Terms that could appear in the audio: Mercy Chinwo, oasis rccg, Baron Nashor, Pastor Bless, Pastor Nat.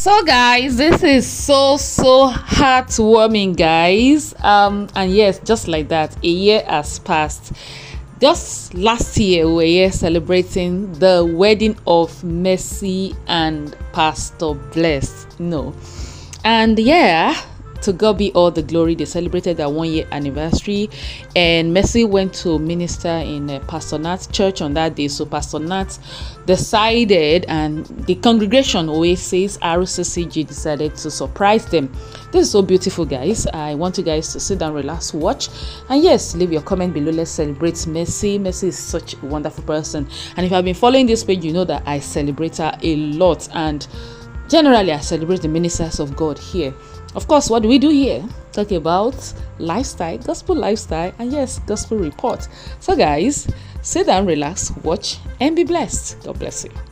So guys, this is so heartwarming, guys. And yes, just like that, a year has passed. Just last year we were here celebrating the wedding of Mercy and Pastor Bless. And yeah, to God be all the glory. They celebrated their 1 year anniversary, and Mercy went to minister in Pastor Nat's church on that day. So Pastor Nat decided, and the congregation, Oasis RCCG, decided to surprise them. This is so beautiful, guys. I want you guys to sit down, relax, watch, and yes, leave your comment below. Let's celebrate Mercy. Mercy is such a wonderful person, and if you have been following this page, you know that I celebrate her a lot, and generally I celebrate the ministers of God here. Of course, what do we do here? Talk about lifestyle, gospel lifestyle, and yes, gospel report. So guys, sit down, relax, watch, and be blessed. God bless you.